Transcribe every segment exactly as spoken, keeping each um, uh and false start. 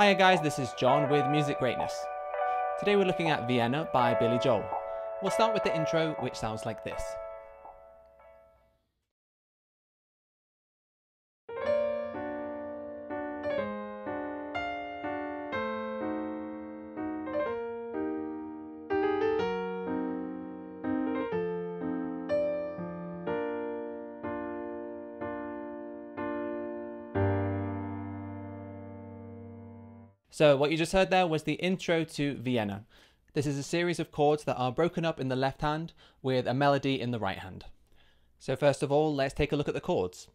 Hiya guys, this is John with Music Greatness. Today we're looking at Vienna by Billy Joel. We'll start with the intro, which sounds like this. So what you just heard there was the intro to Vienna. This is a series of chords that are broken up in the left hand with a melody in the right hand. So first of all, let's take a look at the chords.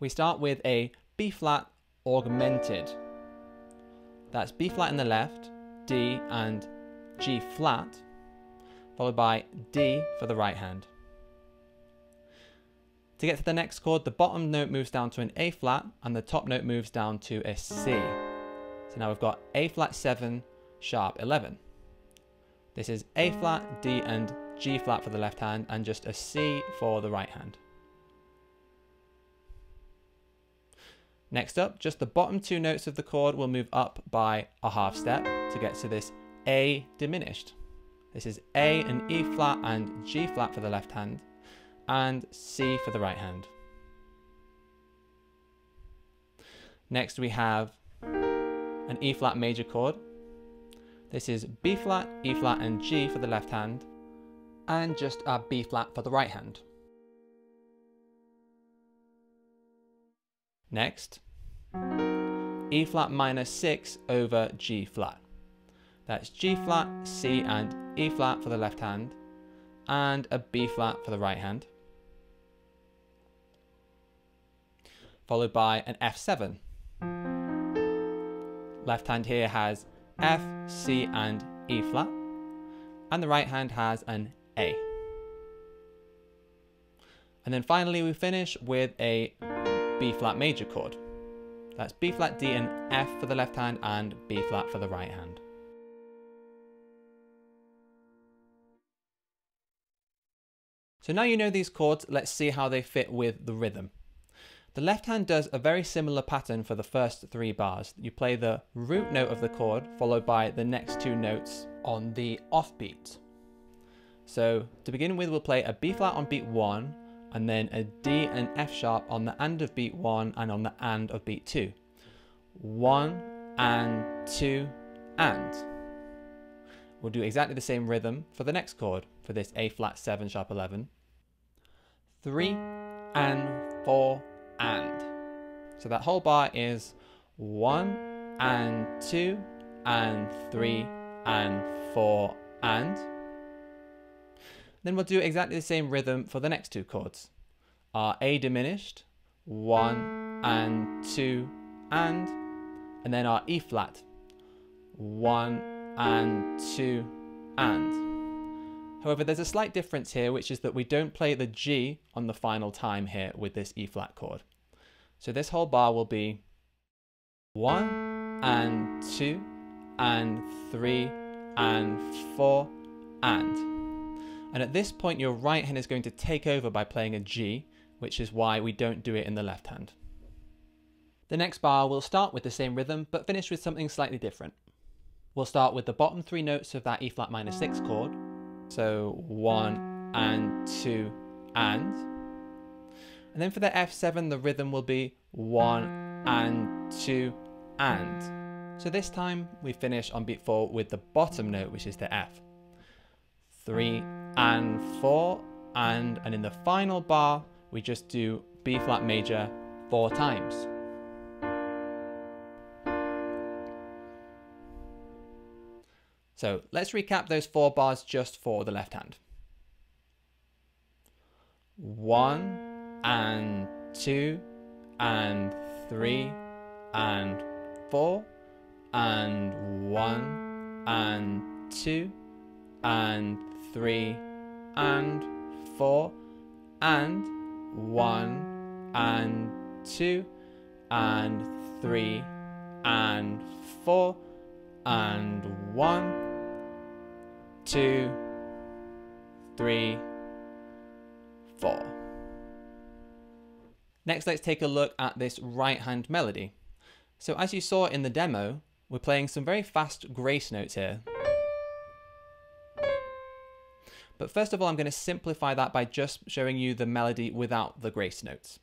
We start with a B flat augmented. That's B flat in the left, D and G flat, followed by D for the right hand. To get to the next chord, the bottom note moves down to an A flat and the top note moves down to a C. So now we've got A flat seven, sharp eleven. This is A flat, D and G flat for the left hand and just a C for the right hand. Next up, just the bottom two notes of the chord will move up by a half step to get to this A diminished. This is A and E flat and G flat for the left hand, and C for the right hand. Next we have an E flat major chord. This is B flat, E flat and G for the left hand and just a B flat for the right hand. Next, E flat minor six over G flat. That's G flat, C and E flat for the left hand and a B flat for the right hand, followed by an F seven. Left hand here has F, C and E flat, and the right hand has an A. And then finally we finish with a B flat major chord. That's B flat, D and F for the left hand and B flat for the right hand. So now you know these chords, let's see how they fit with the rhythm. The left hand does a very similar pattern for the first three bars. You play the root note of the chord, followed by the next two notes on the offbeat. So to begin with, we'll play a B flat on beat one, and then a D and F sharp on the and of beat one and on the and of beat two. One, and, two, and. We'll do exactly the same rhythm for the next chord, for this A flat seven, sharp eleven. Three, and, four, and. So that whole bar is one, and, two, and, three, and, four, and. Then we'll do exactly the same rhythm for the next two chords. Our A diminished, one, and, two, and. And then our E flat, one, and, two, and. However, there's a slight difference here, which is that we don't play the G on the final time here with this E flat chord. So this whole bar will be one, and, two, and, three, and, four, and. And at this point, your right hand is going to take over by playing a G, which is why we don't do it in the left hand. The next bar will start with the same rhythm, but finish with something slightly different. We'll start with the bottom three notes of that E flat minor six chord. So one, and, two, and. And then for the F seven, the rhythm will be one, and, two, and. So this time we finish on beat four with the bottom note, which is the F. Three, and, four, and. And in the final bar, we just do B flat major four times. So let's recap those four bars just for the left hand. One, and, two, and, three, and, four, and, one, and, two, and, three, and, four, and, one, and, two, and, three, and, four, and, one, two, three, four. Next, let's take a look at this right hand melody. So as you saw in the demo, we're playing some very fast grace notes here. But first of all, I'm going to simplify that by just showing you the melody without the grace notes.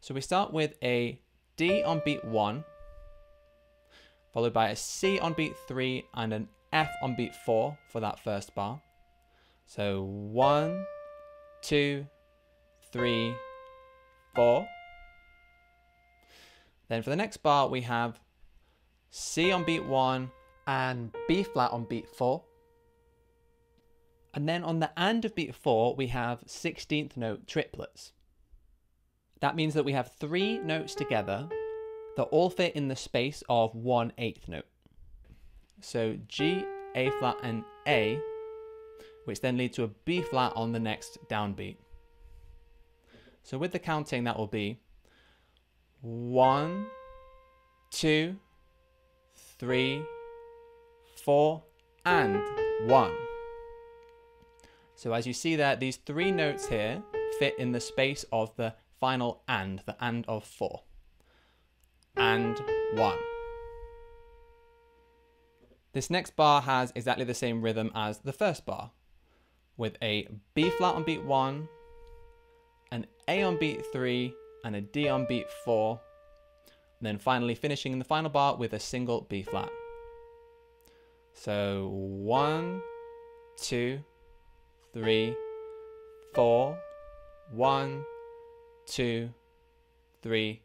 So we start with a D on beat one, followed by a C on beat three and an F on beat four for that first bar. So one, two, three, four. Then for the next bar, we have C on beat one and B flat on beat four. And then on the and of beat four, we have sixteenth note triplets. That means that we have three notes together that all fit in the space of one eighth note. So G, A flat and A, which then lead to a B flat on the next downbeat. So with the counting, that will be one, two, three, four, and one. So as you see there, these three notes here fit in the space of the final and, the and of four. And one. This next bar has exactly the same rhythm as the first bar, with a B flat on beat one, an A on beat three, and a D on beat four, and then finally finishing in the final bar with a single B flat. So one, two, three, four, one, two, three,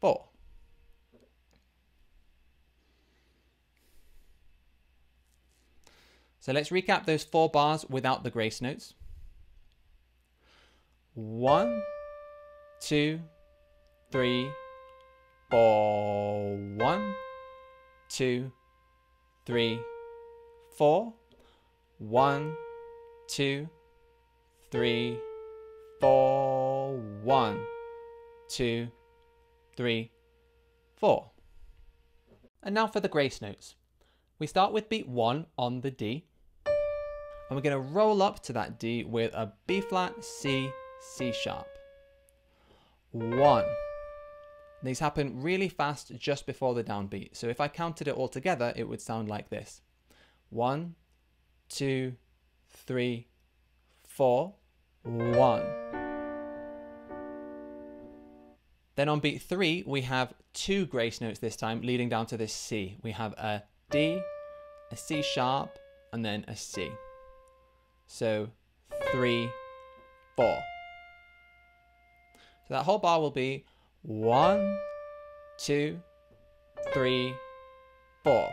four. So let's recap those four bars without the grace notes. One, two, three, four. One, two, three, four. One, two, three, four. One, two, three, four. And now for the grace notes. We start with beat one on the D. And we're going to roll up to that D with a B flat, C, C sharp. One. These happen really fast just before the downbeat. So if I counted it all together, it would sound like this. One, two, three, four, one. Then on beat three, we have two grace notes this time leading down to this C. We have a D, a C sharp, and then a C. So three, four. So that whole bar will be one, two, three, four.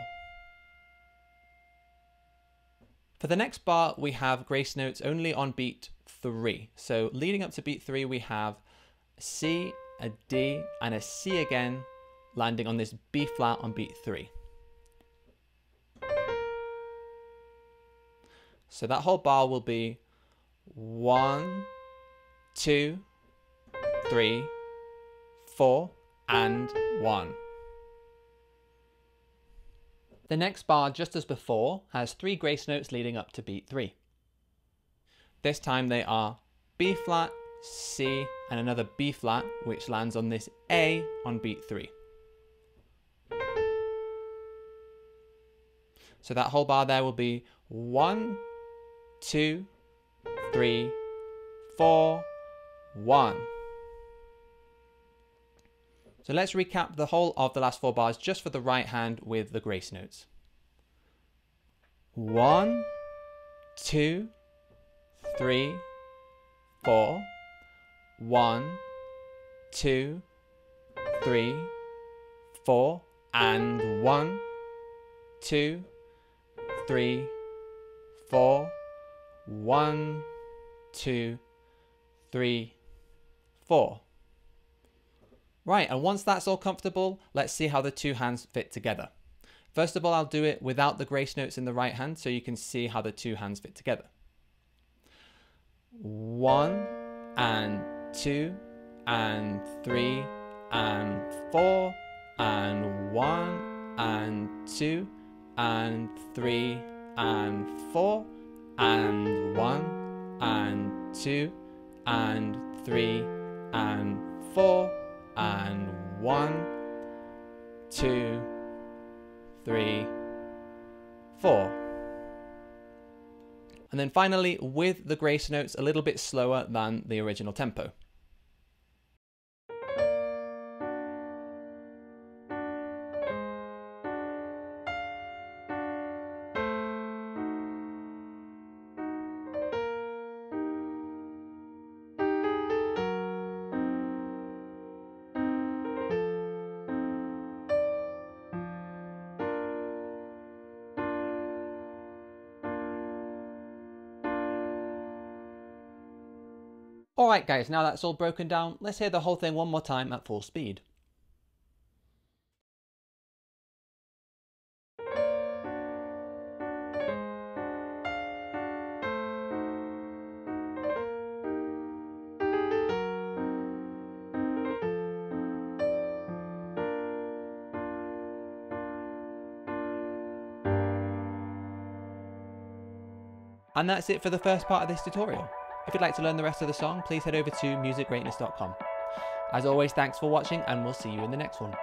For the next bar, we have grace notes only on beat three. So leading up to beat three, we have a C, a D, and a C again, landing on this B flat on beat three. So that whole bar will be one, two, three, four, and one. The next bar, just as before, has three grace notes leading up to beat three. This time they are B flat, C, and another B flat, which lands on this A on beat three. So that whole bar there will be one, two, three, four, one. So let's recap the whole of the last four bars just for the right hand with the grace notes. One, two, three, four. One, two, three, four, and one, two, three, four, one, two, three, four. Right, and once that's all comfortable, let's see how the two hands fit together. First of all, I'll do it without the grace notes in the right hand so you can see how the two hands fit together. One and two and three and four and one and two and three and four and one and two and three and four and one two, three, four. And then finally, with the grace notes, a little bit slower than the original tempo. Alright guys, now that's all broken down, let's hear the whole thing one more time at full speed. And that's it for the first part of this tutorial. If you'd like to learn the rest of the song, please head over to music greatness dot com. As always, thanks for watching, and we'll see you in the next one.